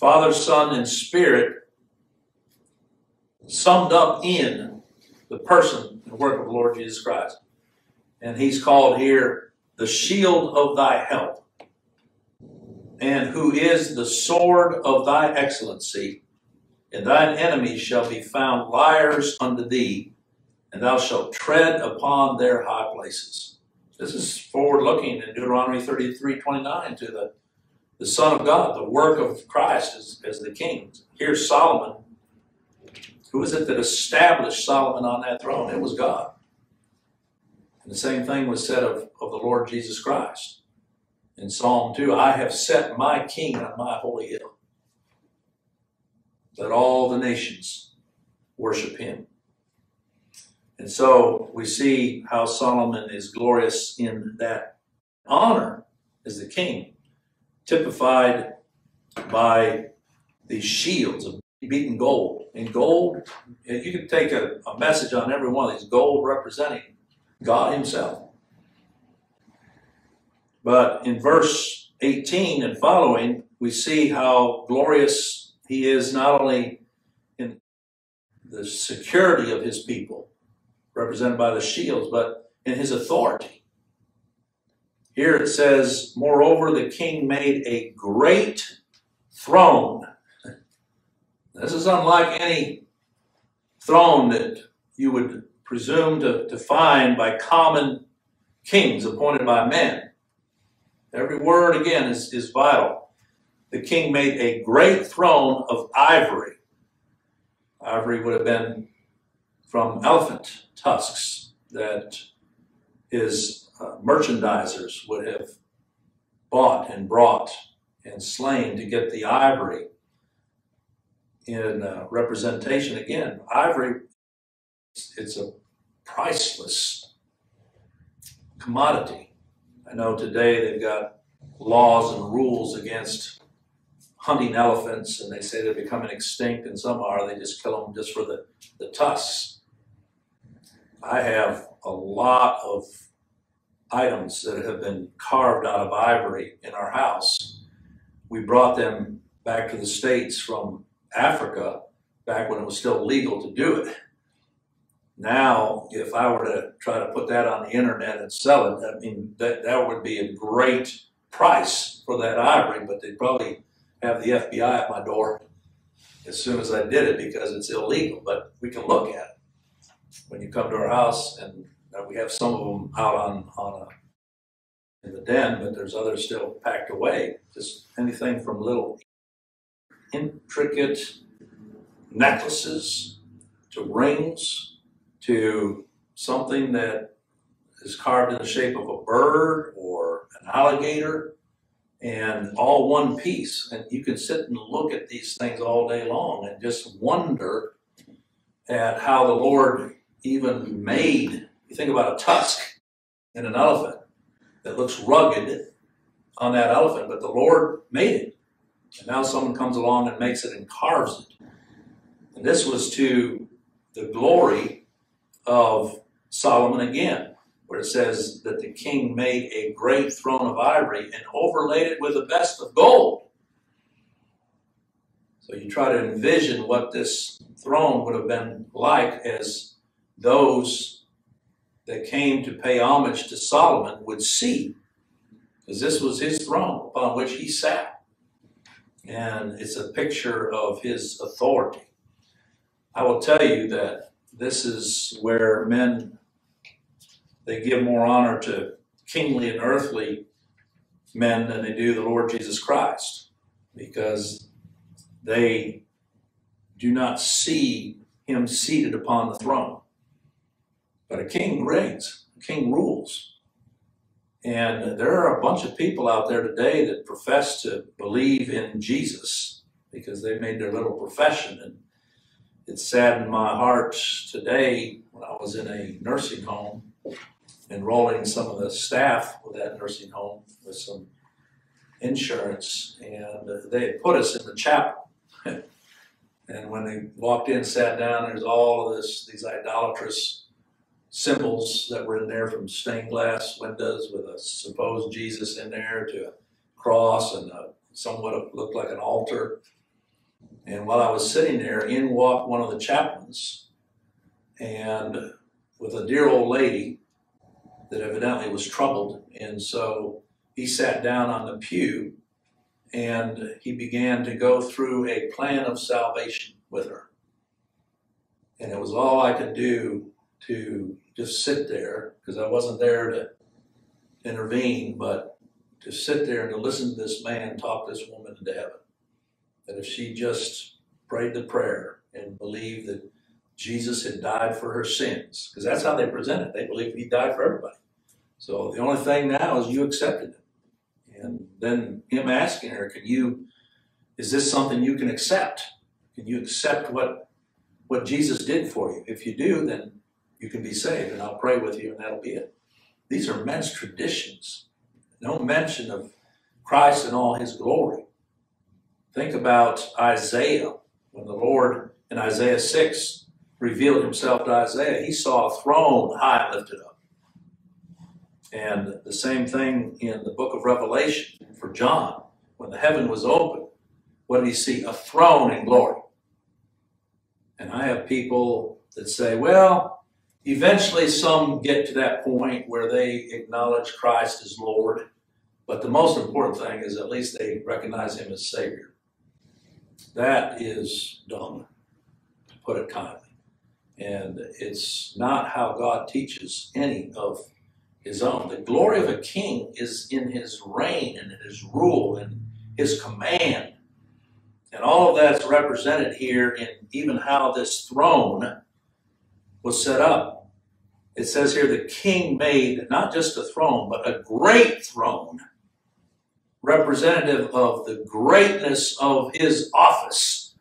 Father, Son, and Spirit summed up in the person and work of the Lord Jesus Christ. And he's called here the shield of thy help, and who is the sword of thy excellency. And thine enemies shall be found liars unto thee, and thou shalt tread upon their high places. This is forward-looking in Deuteronomy 33:29 to the Son of God, the work of Christ as the king. Here's Solomon. Who is it that established Solomon on that throne? It was God. And the same thing was said of the Lord Jesus Christ. In Psalm 2, I have set my king on my holy hill, that all the nations worship him. And so we see how Solomon is glorious in that honor as the king, typified by these shields of beaten gold. And gold, you can take a message on every one of these, gold representing God himself. But in verse 18 and following, we see how glorious he is, not only in the security of his people, represented by the shields, but in his authority. Here it says, moreover, the king made a great throne. This is unlike any throne that you would presume to find by common kings appointed by men. Every word, again, is vital. The king made a great throne of ivory. Ivory would have been from elephant tusks that his merchandisers would have bought and brought and slain to get the ivory. In representation, again, ivory, it's a priceless commodity. I know today they've got laws and rules against hunting elephants, and they say they're becoming extinct, and some are. They just kill them just for the tusks. I have a lot of items that have been carved out of ivory in our house. We brought them back to the States from Africa back when it was still legal to do it. Now, if I were to try to put that on the internet and sell it, I mean, that would be a great price for that ivory, but they'd probably have the FBI at my door as soon as I did it because it's illegal, but we can look at it. When you come to our house, and we have some of them out in the den, but there's others still packed away, just anything from little intricate necklaces to rings to something that is carved in the shape of a bird or an alligator, and all one piece. And you can sit and look at these things all day long and just wonder at how the Lord even made. You think about a tusk in an elephant that looks rugged on that elephant, but the Lord made it. And now someone comes along and makes it and carves it. And this was to the glory of Solomon again, where it says that the king made a great throne of ivory and overlaid it with the best of gold. So you try to envision what this throne would have been like, as those that came to pay homage to Solomon would see, because this was his throne upon which he sat. And it's a picture of his authority. I will tell you that this is where men, they give more honor to kingly and earthly men than they do the Lord Jesus Christ, because they do not see him seated upon the throne. But a king reigns, a king rules. And there are a bunch of people out there today that profess to believe in Jesus because they made their little profession. And it saddened my heart today when I was in a nursing home, enrolling some of the staff with that nursing home with some insurance. And they had put us in the chapel. And when they walked in, sat down, there's all of these idolatrous symbols that were in there, from stained glass windows with a supposed Jesus in there to a cross and somewhat looked like an altar. And while I was sitting there, in walked one of the chaplains, and with a dear old lady that evidently was troubled. And so he sat down on the pew and he began to go through a plan of salvation with her. And it was all I could do to just sit there, because I wasn't there to intervene, but to sit there and to listen to this man talk this woman into heaven. That if she just prayed the prayer and believed that Jesus had died for her sins, because that's how they present it. They believe he died for everybody. So the only thing now is you accepted him. And then him asking her, is this something you can accept? Can you accept what Jesus did for you? If you do, then you can be saved, and I'll pray with you, and that'll be it. These are men's traditions. No mention of Christ and all his glory. Think about Isaiah. When the Lord, in Isaiah 6, revealed himself to Isaiah, he saw a throne high lifted up. And the same thing in the book of Revelation for John. When the heaven was open, what did he see? A throne in glory. And I have people that say, well, eventually some get to that point where they acknowledge Christ as Lord, but the most important thing is at least they recognize him as Savior. That is dumb, to put it kindly. And it's not how God teaches any of his own. The glory of a king is in his reign and in his rule and his command. And all of that's represented here in even how this throne was set up. It says here the king made not just a throne, but a great throne, representative of the greatness of his office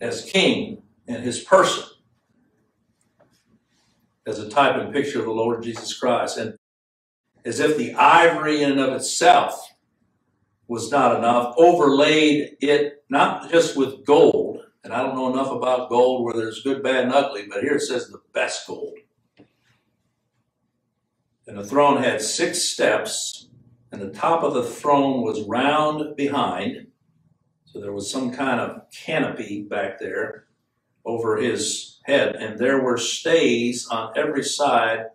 as king and his person, as a type and picture of the Lord Jesus Christ. And as if the ivory in and of itself was not enough, overlaid it not just with gold, and I don't know enough about gold where there's good, bad, and ugly, but here it says the best gold. And the throne had 6 steps, and the top of the throne was round behind, so there was some kind of canopy back there over his head, and there were stays on every side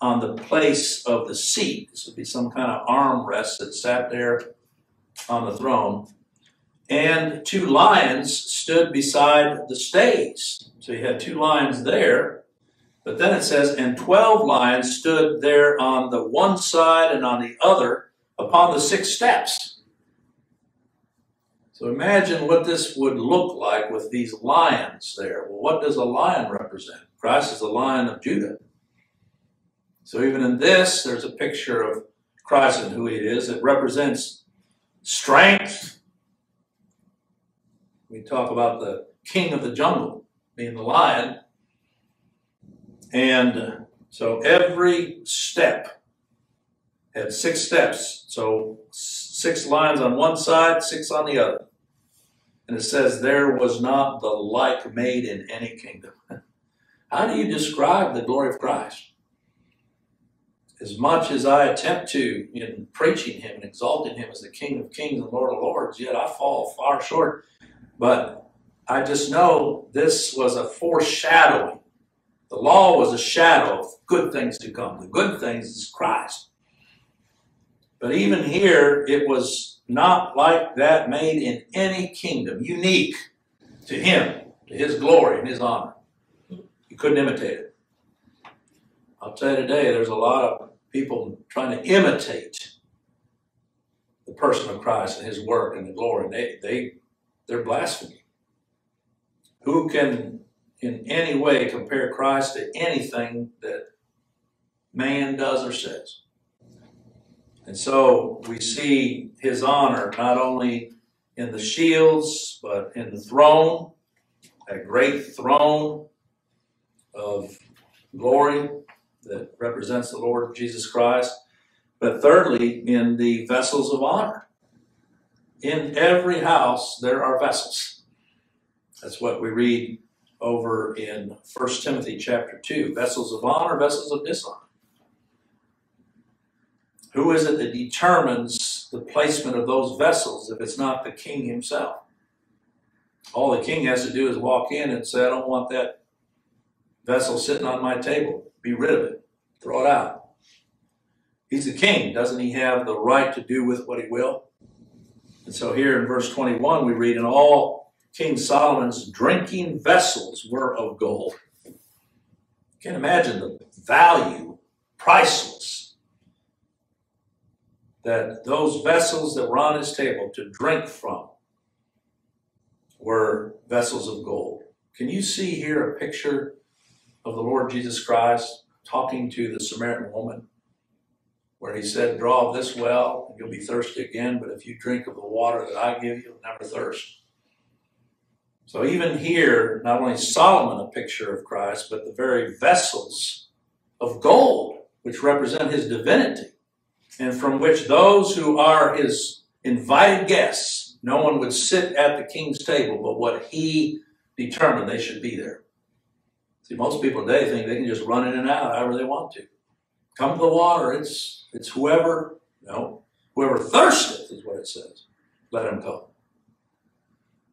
on the place of the seat. This would be some kind of armrest that sat there on the throne. And 2 lions stood beside the stays. So you had 2 lions there. But then it says, and 12 lions stood there on the one side and on the other upon the 6 steps. So imagine what this would look like with these lions there. Well, what does a lion represent? Christ is the Lion of Judah. So even in this, there's a picture of Christ and who he is. It represents strength. We talk about the king of the jungle being the lion. And so every step had 6 steps. So 6 lions on one side, 6 on the other. And it says there was not the like made in any kingdom. How do you describe the glory of Christ? As much as I attempt to in preaching him and exalting him as the King of Kings and Lord of Lords, yet I fall far short. But I just know this was a foreshadowing. The law was a shadow of good things to come. The good things is Christ. But even here, it was not like that made in any kingdom, unique to him, to his glory and his honor. You couldn't imitate it. I'll tell you today, there's a lot of people trying to imitate the person of Christ and his work and the glory, and they're blasphemy. Who can in any way compare Christ to anything that man does or says? And so we see his honor not only in the shields, but in the throne, a great throne of glory that represents the Lord Jesus Christ, but thirdly, in the vessels of honor. In every house there are vessels. That's what we read over in 1 Timothy chapter 2, vessels of honor, vessels of dishonor. Who is it that determines the placement of those vessels if it's not the king himself? All the king has to do is walk in and say, I don't want that vessel sitting on my table. Be rid of it. Throw it out. He's the king. Doesn't he have the right to do with what he will? And so here in verse 21, we read, and all King Solomon's drinking vessels were of gold. You can imagine the value, priceless, that those vessels that were on his table to drink from were vessels of gold. Can you see here a picture of the Lord Jesus Christ talking to the Samaritan woman, where he said, draw of this well, and you'll be thirsty again, but if you drink of the water that I give you, you'll never thirst. So even here, not only Solomon a picture of Christ, but the very vessels of gold, which represent his divinity, and from which those who are his invited guests, no one would sit at the king's table, but what he determined they should be there. See, most people today think they can just run in and out however they want to. Come to the water, it's whoever, no, whoever thirsteth is what it says. Let him come.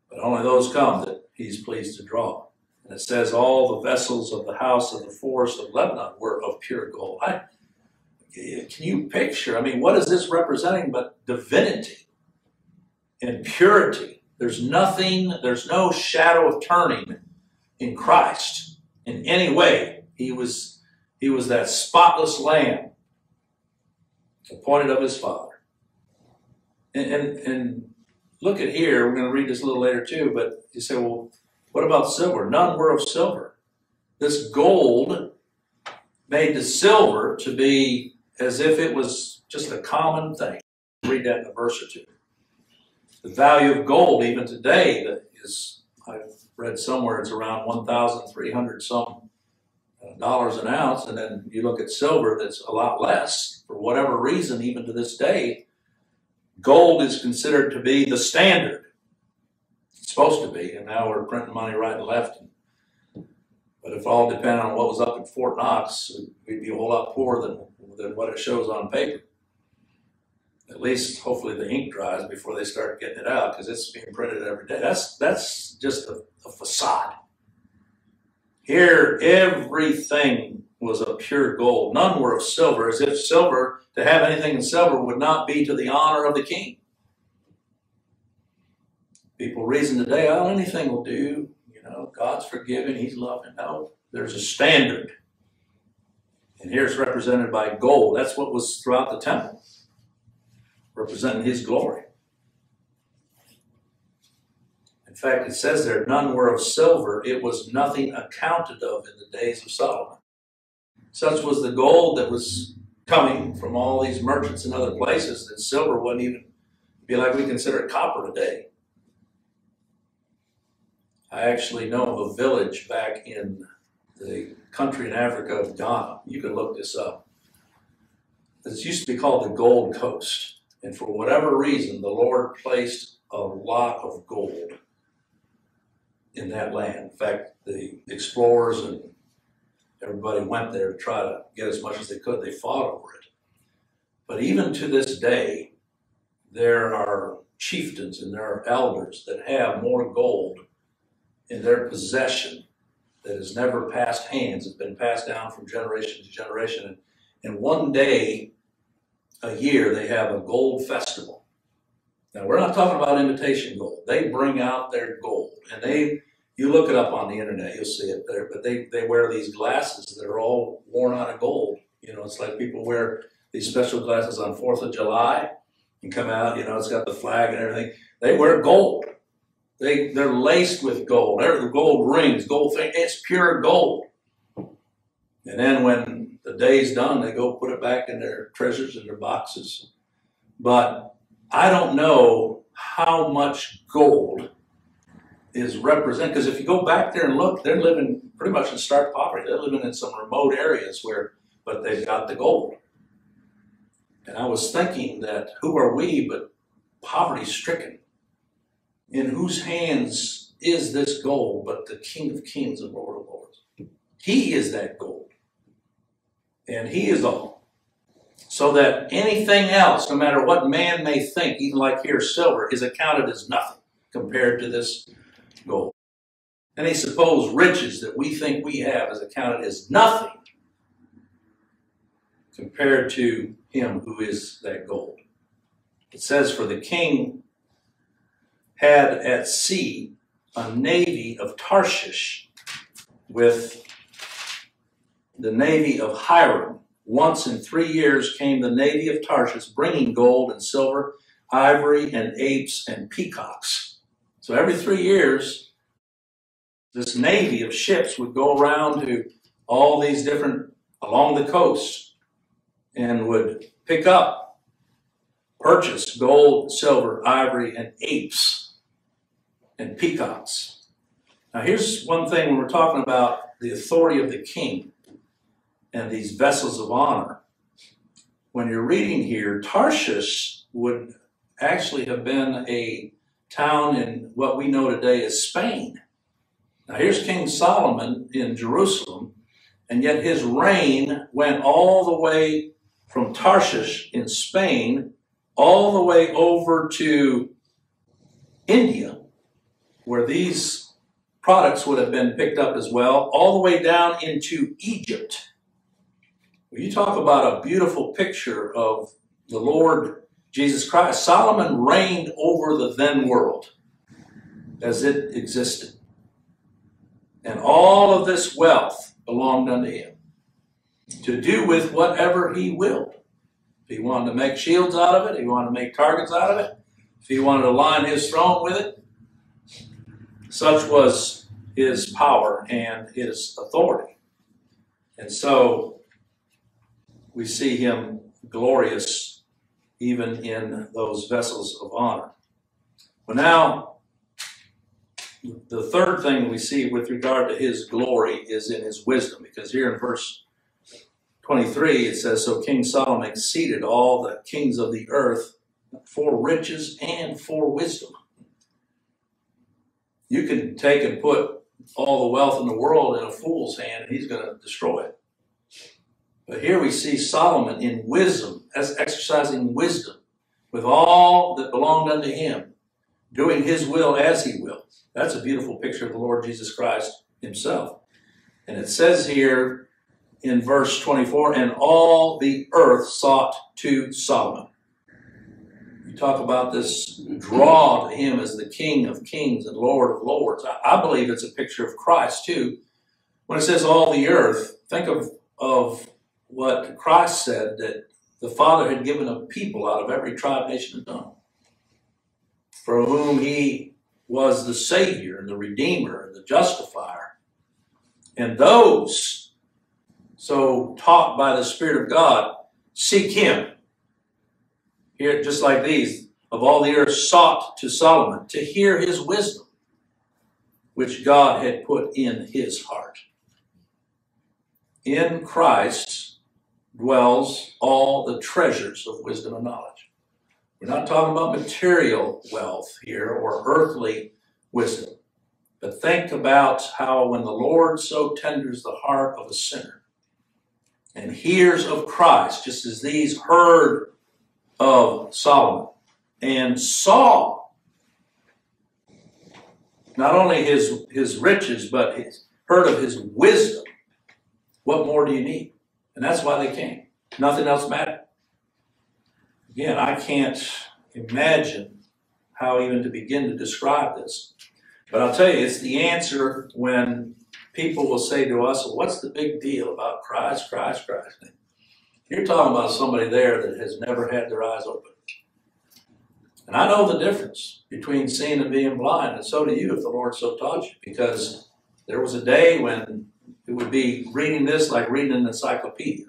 But only those come that he's pleased to draw. And it says all the vessels of the house of the forest of Lebanon were of pure gold. Can you picture? I mean, what is this representing but divinity and purity? There's nothing, there's no shadow of turning in Christ. In any way, he was that spotless lamb appointed of his Father. And look at here, we're going to read this a little later too, but you say, well, what about silver? None were of silver, this gold made the silver to be as if it was just a common thing. Read that in a verse or two. The value of gold, even today, that is, I've read somewhere, it's around 1,300 some dollars an ounce. And then you look at silver, that's a lot less. For whatever reason, even to this day, gold is considered to be the standard. It's supposed to be. And now we're printing money right and left. But if all depended on what was up at Fort Knox, we'd be a whole lot poorer than what it shows on paper. At least, hopefully, the ink dries before they start getting it out, because it's being printed every day. That's just a facade. Here, everything was of pure gold. None were of silver, as if silver, to have anything in silver, would not be to the honor of the king. People reason today, oh, anything will do. You know, God's forgiving, he's loving. No, there's a standard. And here it's represented by gold. That's what was throughout the temple, representing his glory. In fact, it says there, none were of silver. It was nothing accounted of in the days of Solomon. Such was the gold that was coming from all these merchants in other places that silver wouldn't even be, like we consider copper today. I actually know of a village back in the country in Africa of Ghana. You can look this up. It used to be called the Gold Coast. And for whatever reason, the Lord placed a lot of gold in that land. In fact, the explorers and everybody went there to try to get as much as they could. They fought over it. But even to this day, there are chieftains and there are elders that have more gold in their possession that has never passed hands. It's been passed down from generation to generation. And one day a year, they have a gold festival. Now, we're not talking about imitation gold. They bring out their gold, and you look it up on the internet, you'll see it there, but they wear these glasses that are all worn out of gold. You know, it's like people wear these special glasses on 4th of July and come out, you know, it's got the flag and everything. They wear gold. They're laced with gold. They're gold rings, gold thing. It's pure gold. And then when the day's done, they go put it back in their treasures and their boxes. But I don't know how much gold is represented, because if you go back there and look, they're living pretty much in stark poverty. They're living in some remote areas where, but they've got the gold. And I was thinking that, who are we but poverty-stricken? In whose hands is this gold but the King of Kings and Lord of Lords? He is that gold. And he is all. So that anything else, no matter what man may think, even like here, silver, is accounted as nothing compared to this gold. Any supposed riches that we think we have is accounted as nothing compared to him who is that gold. It says, for the king had at sea a navy of Tarshish with the navy of Hiram. Once in 3 years came the navy of Tarshish, bringing gold and silver, ivory and apes and peacocks. So every 3 years, this navy of ships would go around to all these different, along the coast, and would pick up, purchase gold, silver, ivory, and apes and peacocks. Now here's one thing when we're talking about the authority of the king and these vessels of honor. When you're reading here, Tarshish would actually have been a town in what we know today as Spain. Now here's King Solomon in Jerusalem, and yet his reign went all the way from Tarshish in Spain all the way over to India, where these products would have been picked up as well, all the way down into Egypt. You talk about a beautiful picture of the Lord Jesus Christ. Solomon reigned over the then world as it existed. And all of this wealth belonged unto him to do with whatever he willed. If he wanted to make shields out of it, if he wanted to make targets out of it, if he wanted to line his throne with it, such was his power and his authority. And so we see him glorious even in those vessels of honor. Well, now, the third thing we see with regard to his glory is in his wisdom, because here in verse 23 it says, "So King Solomon exceeded all the kings of the earth for riches and for wisdom." You can take and put all the wealth in the world in a fool's hand, and he's going to destroy it. But here we see Solomon in wisdom, as exercising wisdom with all that belonged unto him, doing his will as he will. That's a beautiful picture of the Lord Jesus Christ himself. And it says here in verse 24, "And all the earth sought to Solomon." You talk about this draw to him as the King of kings and Lord of lords. I believe it's a picture of Christ too. When it says all the earth, think of what Christ said, that the Father had given a people out of every tribe, nation, and tongue, for whom he was the Savior and the Redeemer and the Justifier. And those, so taught by the Spirit of God, seek him. Here, just like these, of all the earth sought to Solomon to hear his wisdom, which God had put in his heart. In Christ dwells all the treasures of wisdom and knowledge. We're not talking about material wealth here or earthly wisdom. But think about how when the Lord so tenders the heart of a sinner and hears of Christ, just as these heard of Solomon and saw not only his riches, but heard of his wisdom, what more do you need? And that's why they came. Nothing else mattered. Again, I can't imagine how even to begin to describe this. But I'll tell you, it's the answer when people will say to us, well, what's the big deal about Christ, Christ, Christ? You're talking about somebody there that has never had their eyes open. And I know the difference between seeing and being blind, and so do you if the Lord so taught you, because there was a day when it would be reading this like reading an encyclopedia,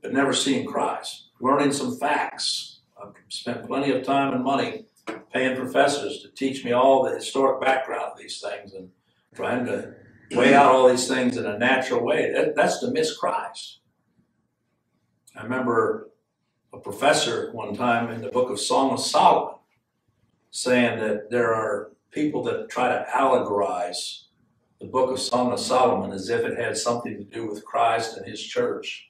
but never seeing Christ. Learning some facts. I've spent plenty of time and money paying professors to teach me all the historic background of these things and trying to weigh out all these things in a natural way. That's to miss Christ. I remember a professor one time in the book of Song of Solomon saying that there are people that try to allegorize the book of Song of Solomon as if it had something to do with Christ and his church.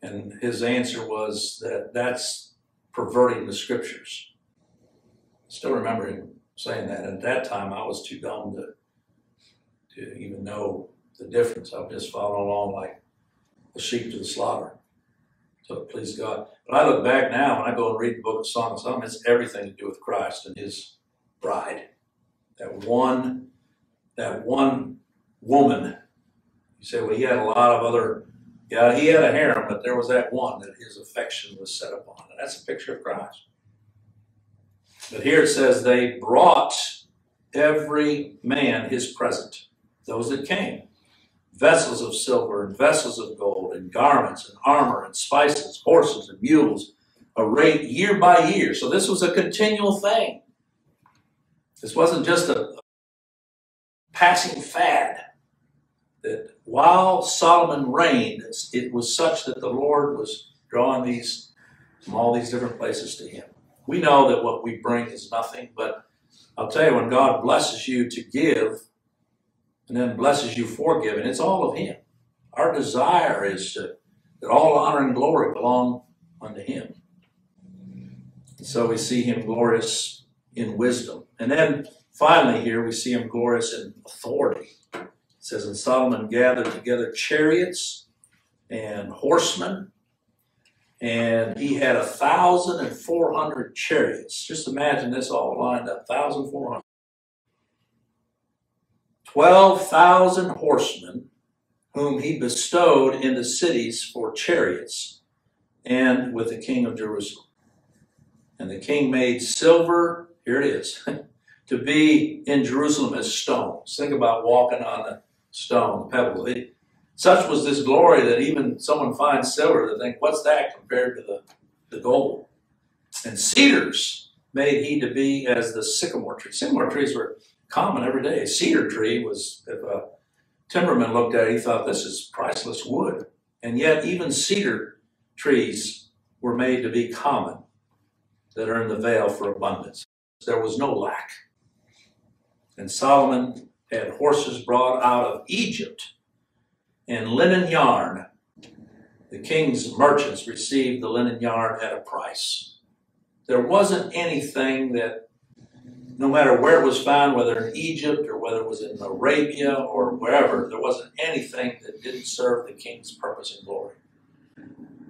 And his answer was that that's perverting the scriptures. I still remember him saying that. At that time, I was too dumb to even know the difference. I was just following along like a sheep to the slaughter. So please God. But I look back now, when I go and read the book of Song of Solomon, it's everything to do with Christ and his bride. That one woman. You say, well, he had a lot of other... Yeah, he had a harem, but there was that one that his affection was set upon. And that's a picture of Christ. But here it says, they brought every man his present, those that came. Vessels of silver and vessels of gold and garments and armor and spices, horses and mules, arrayed year by year. So this was a continual thing. This wasn't just a passing fad. That while Solomon reigned, it was such that the Lord was drawing these from all these different places to him. We know that what we bring is nothing, but I'll tell you, when God blesses you to give and then blesses you for giving, it's all of him. Our desire is that all honor and glory belong unto him. And so we see him glorious in wisdom. And then finally here we see him glorious in authority. It says, and Solomon gathered together chariots and horsemen, and he had 1,400 chariots. Just imagine this all lined up, 1,400. 12,000 horsemen, whom he bestowed in the cities for chariots, and with the king of Jerusalem. And the king made silver, here it is, to be in Jerusalem as stones. Think about walking on a stone, pebble. Such was this glory that even someone finds silver to think, what's that compared to the gold? And cedars made he to be as the sycamore tree. Sycamore trees were common every day. A cedar tree was, if a timberman looked at it, he thought, this is priceless wood. And yet even cedar trees were made to be common that are in the vale for abundance. There was no lack. And Solomon had horses brought out of Egypt and linen yarn. The king's merchants received the linen yarn at a price. There wasn't anything that, no matter where it was found, whether in Egypt or whether it was in Arabia or wherever, there wasn't anything that didn't serve the king's purpose and glory,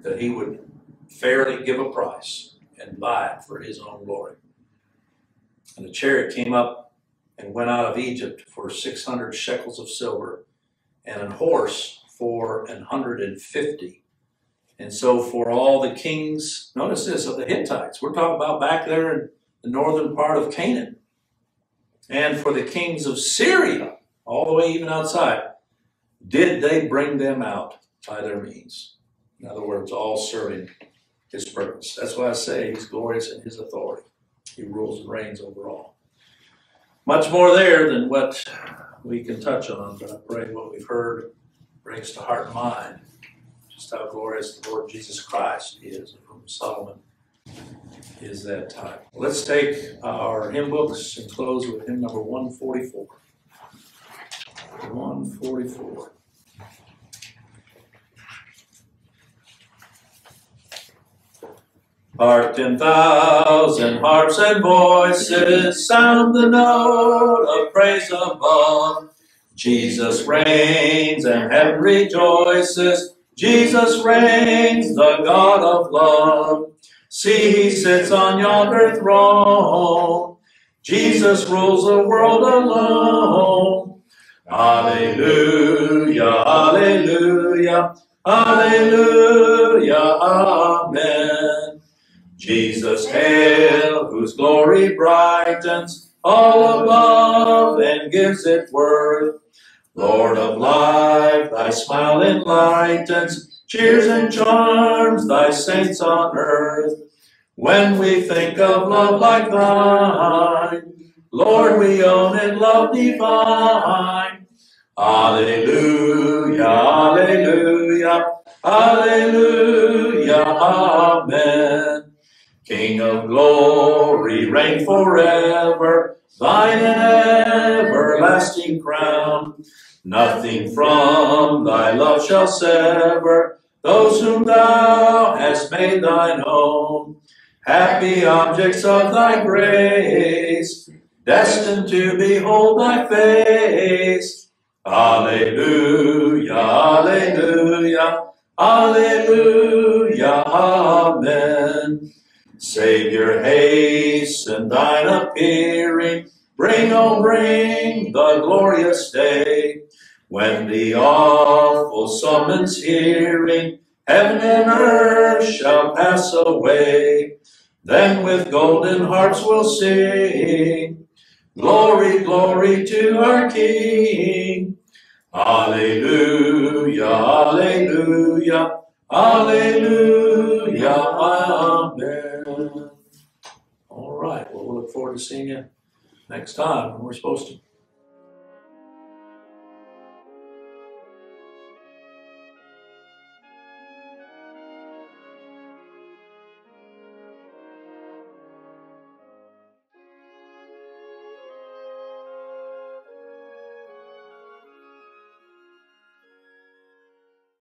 that he would fairly give a price and buy it for his own glory. And the chariot came up and went out of Egypt for 600 shekels of silver, and an horse for 150. And so for all the kings, notice this, of the Hittites, we're talking about back there in the northern part of Canaan, and for the kings of Syria, all the way even outside, did they bring them out by their means. In other words, all serving his purpose. That's why I say he's glorious in his authority. He rules and reigns over all. Much more there than what we can touch on, but I pray what we've heard brings to heart and mind just how glorious the Lord Jesus Christ is, from Solomon is that time. Let's take our hymn books and close with hymn number 144. 144. Hark, 10,000 harps and voices, sound the note of praise above. Jesus reigns and heaven rejoices, Jesus reigns, the God of love. See, he sits on yonder throne, Jesus rules the world alone. Alleluia, alleluia, alleluia, amen. Jesus hail, whose glory brightens all above and gives it worth. Lord of life, thy smile enlightens, cheers and charms thy saints on earth. When we think of love like thine, Lord, we own in love divine. Alleluia, alleluia, alleluia, amen. King of glory, reign forever, thine everlasting crown. Nothing from thy love shall sever those whom thou hast made thine own. Happy objects of thy grace, destined to behold thy face. Alleluia, alleluia, alleluia, amen. Savior, hasten thine appearing, bring, oh bring, the glorious day, when the awful summons hearing, heaven and earth shall pass away. Then with golden harps we'll sing, glory, glory to our King. Alleluia, alleluia, alleluia, amen. All right, well, we'll look forward to seeing you next time when we're supposed to.